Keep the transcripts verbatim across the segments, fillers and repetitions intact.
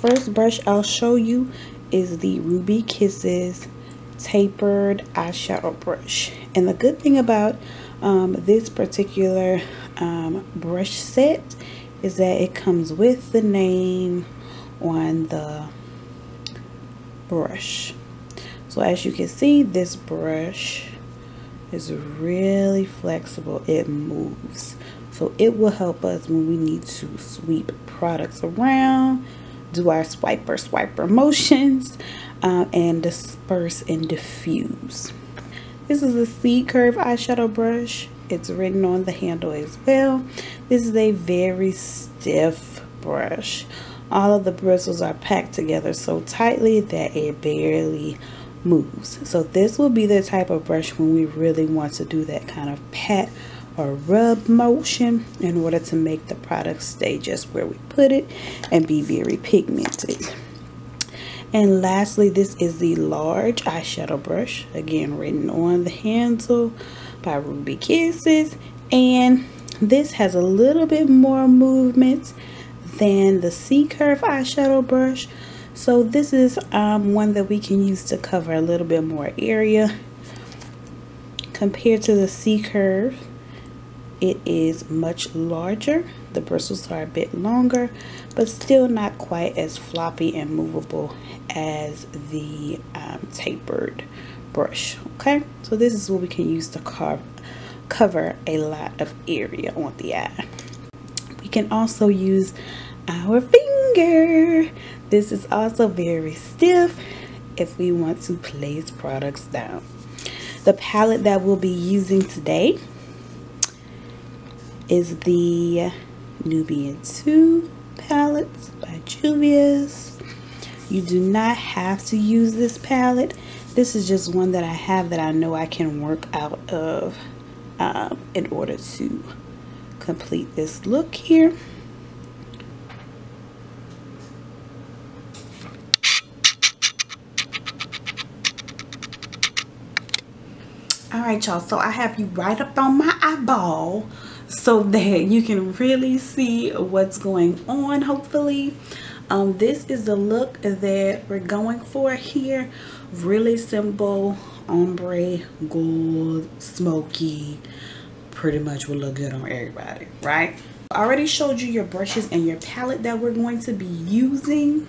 first brush I'll show you is the Ruby Kisses tapered eyeshadow brush. And the good thing about um, this particular um, brush set is that it comes with the name on the brush. So as you can see, this brush is really flexible. It moves, so it will help us when we need to sweep products around, do our swiper swiper motions, uh, and disperse and diffuse. This is a C curve eyeshadow brush. It's written on the handle as well. This is a very stiff brush. All of the bristles are packed together so tightly that it barely moves. So this will be the type of brush when we really want to do that kind of pat or rub motion in order to make the product stay just where we put it and be very pigmented. And lastly, this is the large eyeshadow brush, again written on the handle by Ruby Kisses, and this has a little bit more movement than the C-curve eyeshadow brush. So this is um, one that we can use to cover a little bit more area. Compared to the C-curve, it is much larger. The bristles are a bit longer, but still not quite as floppy and movable as the um, tapered brush. Okay, so this is what we can use to carve, cover a lot of area on the eye. We can also use our finger. This is also very stiff if we want to place products down. The palette that we'll be using today is the Nubian two palette by Juvia's. You do not have to use this palette. This is just one that I have that I know I can work out of um, in order to complete this look here. All right, y'all, so I have you right up on my eyeball so that you can really see what's going on, hopefully. Um, this is the look that we're going for here. Really simple, ombre, gold, smoky, pretty much will look good on everybody, right? I already showed you your brushes and your palette that we're going to be using.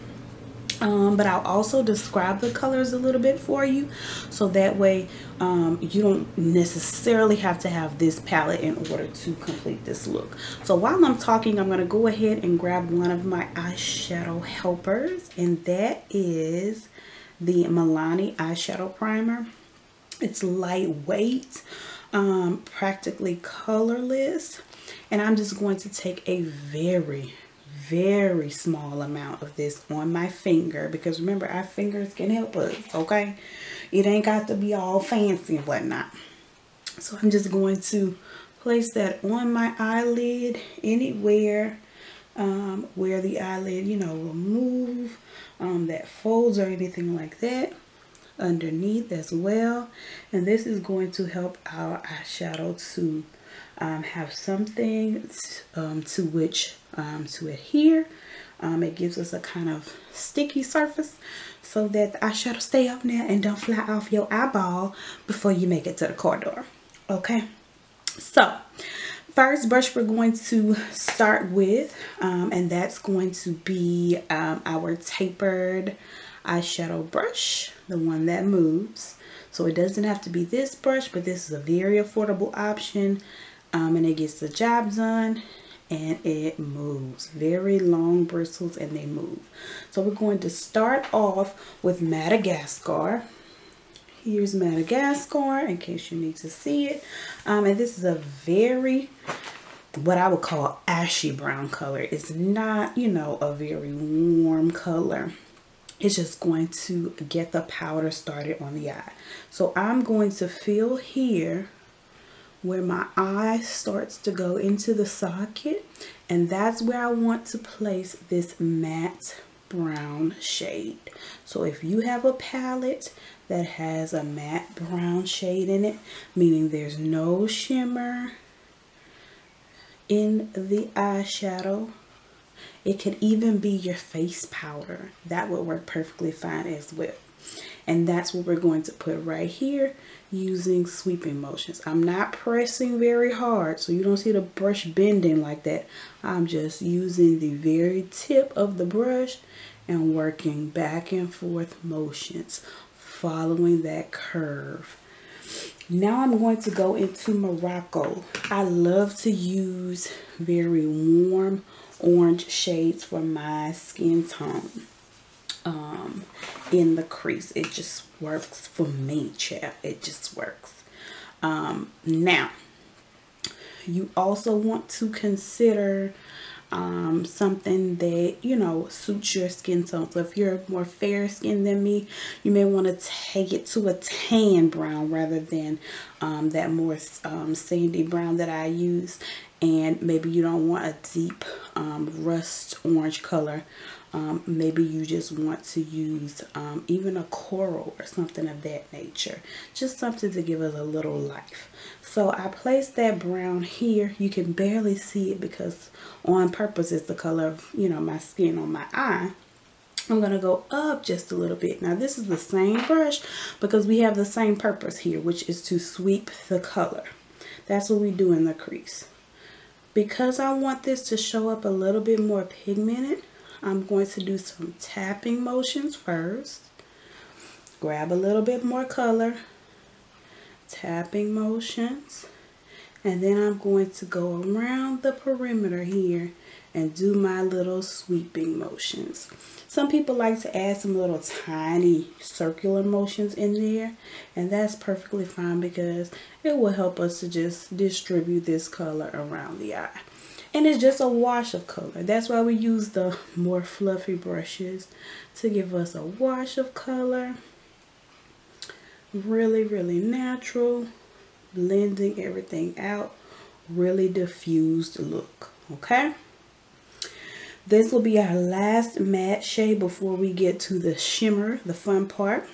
Um, but I'll also describe the colors a little bit for you, so that way um, you don't necessarily have to have this palette in order to complete this look. So while I'm talking, I'm going to go ahead and grab one of my eyeshadow helpers, and that is the Milani Eyeshadow Primer. It's lightweight, um, practically colorless, and I'm just going to take a very very small amount of this on my finger, because remember, our fingers can help us, okay? It ain't got to be all fancy and whatnot. So I'm just going to place that on my eyelid, anywhere um, where the eyelid, you know, will move, um, that folds or anything like that, underneath as well. And this is going to help our eyeshadow to Um, have something um, to which um, to adhere. Um, it gives us a kind of sticky surface so that the eyeshadow stay up there and don't fly off your eyeball before you make it to the car door. Okay, so first brush we're going to start with, um, and that's going to be um, our tapered eyeshadow brush, the one that moves. So it doesn't have to be this brush, but this is a very affordable option. Um, and it gets the job done, and it moves. Very long bristles, and they move. So we're going to start off with Madagascar. Here's Madagascar in case you need to see it. Um, and this is a very, what I would call, ashy brown color. It's not, you know, a very warm color. It's just going to get the powder started on the eye. So I'm going to fill here where my eye starts to go into the socket, and that's where I want to place this matte brown shade. So if you have a palette that has a matte brown shade in it, meaning there's no shimmer in the eyeshadow, It could even be your face powder. That would work perfectly fine as well. And that's what we're going to put right here using sweeping motions. I'm not pressing very hard, so you don't see the brush bending like that. I'm just using the very tip of the brush and working back and forth motions, following that curve. Now I'm going to go into Morocco. I love to use very warm orange shades for my skin tone. Um, in the crease, it just works for me, chap. It just works. Um, now, you also want to consider um, something that, you know, suits your skin tone. So if you're more fair skinned than me, you may want to take it to a tan brown rather than um, that more um, sandy brown that I use. And maybe you don't want a deep um, rust orange color. Um, maybe you just want to use um, even a coral or something of that nature. Just something to give it a little life. So I placed that brown here. You can barely see it because on purpose it's the color of, you know, my skin on my eye. I'm going to go up just a little bit. Now this is the same brush because we have the same purpose here, which is to sweep the color. That's what we do in the crease. Because I want this to show up a little bit more pigmented, I'm going to do some tapping motions first. Grab a little bit more color, tapping motions, and then I'm going to go around the perimeter here and do my little sweeping motions. Some people like to add some little tiny circular motions in there, and that's perfectly fine because it will help us to just distribute this color around the eye. And it's just a wash of color. That's why we use the more fluffy brushes to give us a wash of color. Really, really natural. Blending everything out. Really diffused look. Okay? This will be our last matte shade before we get to the shimmer, the fun part.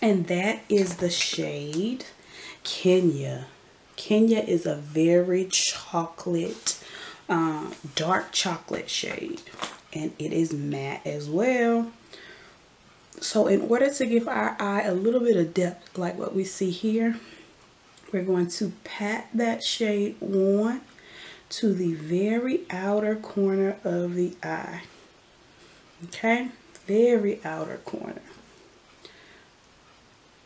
And that is the shade Kenya. Kenya is a very chocolate Um, dark chocolate shade, and it is matte as well. So in order to give our eye a little bit of depth like what we see here, we're going to pat that shade on to the very outer corner of the eye. Okay, very outer corner.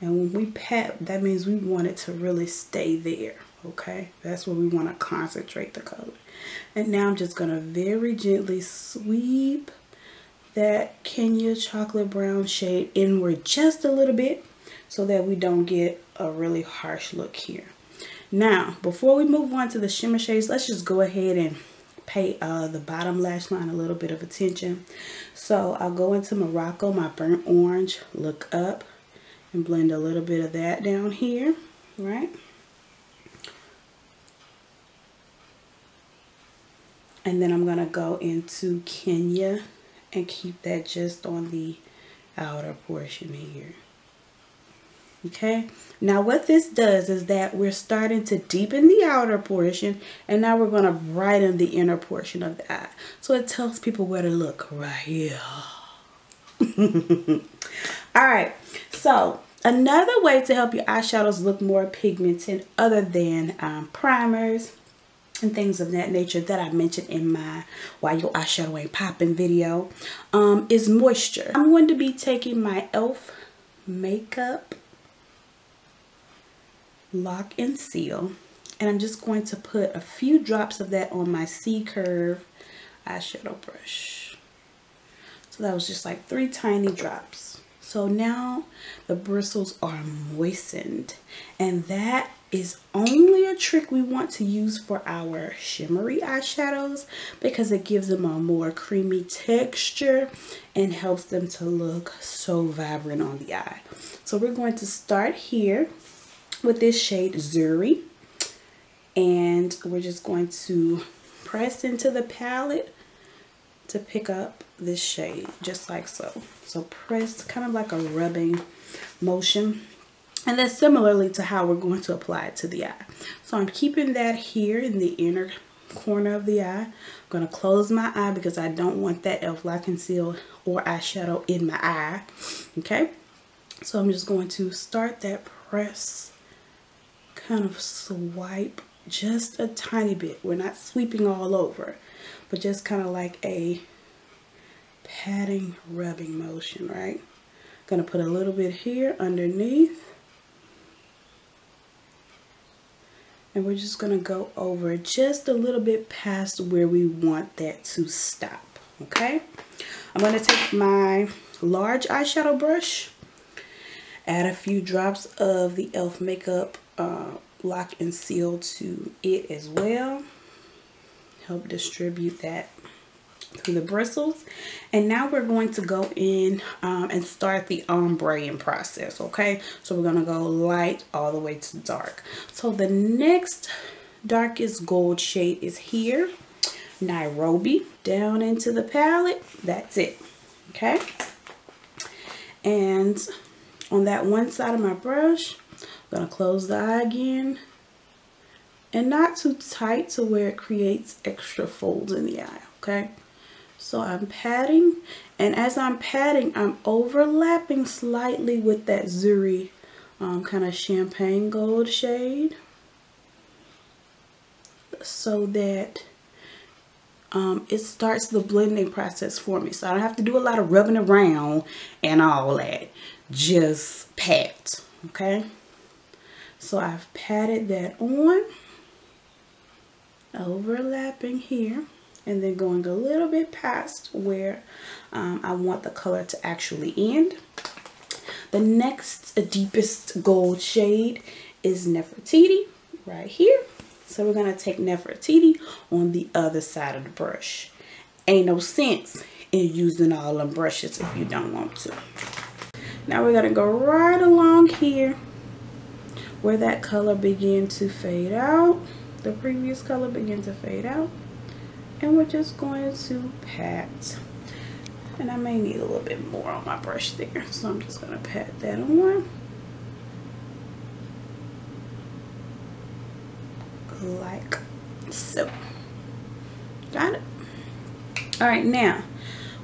And when we pat, that means we want it to really stay there. Okay, that's where we want to concentrate the color. And now I'm just going to very gently sweep that Kenya chocolate brown shade inward just a little bit so that we don't get a really harsh look here. Now, before we move on to the shimmer shades, let's just go ahead and pay uh, the bottom lash line a little bit of attention. So I'll go into Morocco, my burnt orange, look up and blend a little bit of that down here, right? And then I'm going to go into Kenya and keep that just on the outer portion here. Okay. Now what this does is that we're starting to deepen the outer portion, and now we're going to brighten the inner portion of the eye. So it tells people where to look right here. All right. So another way to help your eyeshadows look more pigmented other than um, primers and things of that nature that I mentioned in my Why Your Eyeshadow Ain't Poppin' video um, is moisture. I'm going to be taking my e l f Makeup Lock and Seal, and I'm just going to put a few drops of that on my C-curve eyeshadow brush. So that was just like three tiny drops. So now the bristles are moistened, and that is only a trick we want to use for our shimmery eyeshadows because it gives them a more creamy texture and helps them to look so vibrant on the eye. So we're going to start here with this shade Zuri, and we're just going to press into the palette to pick up this shade just like so. So press kind of like a rubbing motion. And that's similarly to how we're going to apply it to the eye. So I'm keeping that here in the inner corner of the eye. I'm going to close my eye because I don't want that e l f lock and seal or eyeshadow in my eye. Okay, so I'm just going to start that press, kind of swipe just a tiny bit. We're not sweeping all over, but just kind of like a patting, rubbing motion, right? Gonna put a little bit here underneath, and we're just gonna go over just a little bit past where we want that to stop. Okay, I'm gonna take my large eyeshadow brush, add a few drops of the e l f makeup uh, lock and seal to it as well, help distribute that through the bristles. And now we're going to go in um, and start the ombreing process. Okay, so we're gonna go light all the way to dark. So the next darkest gold shade is here, Nairobi, down into the palette. That's it. Okay, and on that one side of my brush, I'm gonna close the eye again, and not too tight to where it creates extra folds in the eye. Okay, so I'm patting, and as I'm patting, I'm overlapping slightly with that Zuri um, kind of champagne gold shade, so that um, it starts the blending process for me. So I don't have to do a lot of rubbing around and all that, just pat. Okay, so I've patted that on, overlapping here, and then going a little bit past where um, I want the color to actually end. The next deepest gold shade is Nefertiti right here. So we're going to take Nefertiti on the other side of the brush. Ain't no sense in using all them brushes if you don't want to. Now we're going to go right along here where that color began to fade out. The previous color began to fade out. And we're just going to pat, and I may need a little bit more on my brush there, so I'm just going to pat that on, like so. Got it. All right, now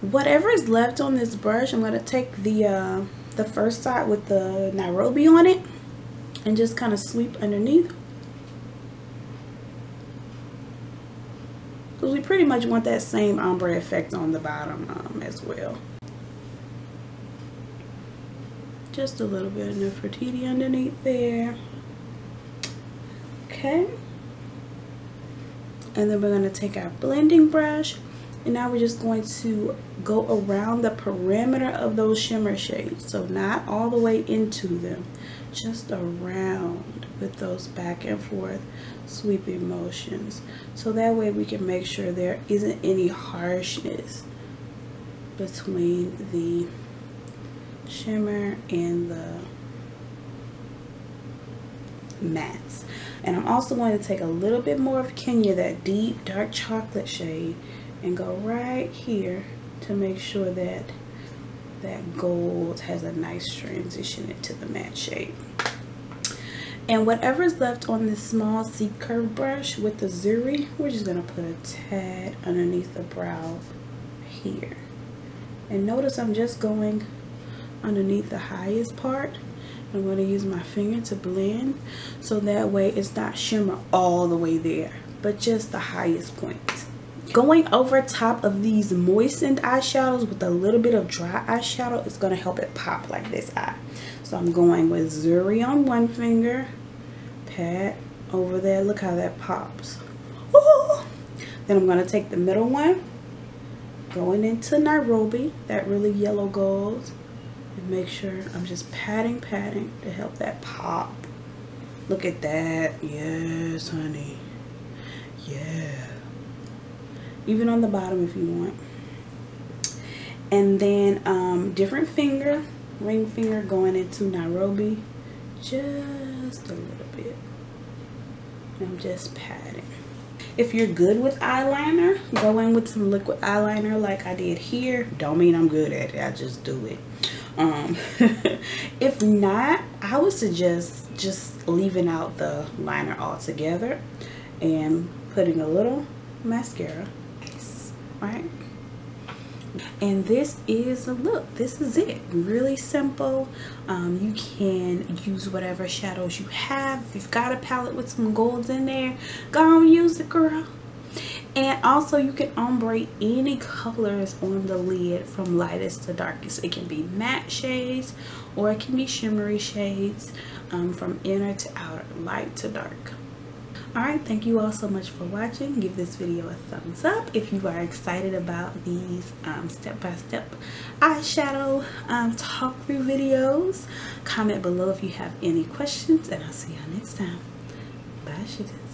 whatever is left on this brush, I'm going to take the uh, the first side with the Nairobi on it, and just kind of sweep underneath. We pretty much want that same ombre effect on the bottom um, as well. Just a little bit of Nefertiti underneath there. Okay, and then we're going to take our blending brush, and now we're just going to go around the perimeter of those shimmer shades, so not all the way into them, just around with those back and forth sweeping motions, so that way we can make sure there isn't any harshness between the shimmer and the mattes. And I'm also going to take a little bit more of Kenya, that deep dark chocolate shade, and go right here to make sure that that gold has a nice transition into the matte shade. And whatever's left on this small C curve brush with the Zuri, we're just going to put a tad underneath the brow here. And notice I'm just going underneath the highest part. I'm going to use my finger to blend, so that way it's not shimmer all the way there, but just the highest point. Going over top of these moistened eyeshadows with a little bit of dry eyeshadow is going to help it pop like this eye. So I'm going with Zuri on one finger, pat over there, look how that pops. Ooh! Then I'm going to take the middle one, going into Nairobi, that really yellow gold, and make sure I'm just patting, patting to help that pop. Look at that. Yes, honey. Yeah. Even on the bottom if you want. And then um, different finger, ring finger, going into Nairobi just a little bit. I'm just patting. If you're good with eyeliner, go in with some liquid eyeliner like I did here. Don't mean I'm good at it, I just do it. Um, if not, I would suggest just leaving out the liner altogether and putting a little mascara. Yes. Right? And this is the look. This is it. Really simple. Um, you can use whatever shadows you have. If you've got a palette with some golds in there, go on, use it, girl. And also you can ombre any colors on the lid from lightest to darkest. It can be matte shades or it can be shimmery shades, um, from inner to outer, light to dark. Alright, thank you all so much for watching. Give this video a thumbs up if you are excited about these um, step-by-step eyeshadow um, talk through videos. Comment below if you have any questions, and I'll see y'all next time. Bye, shitas.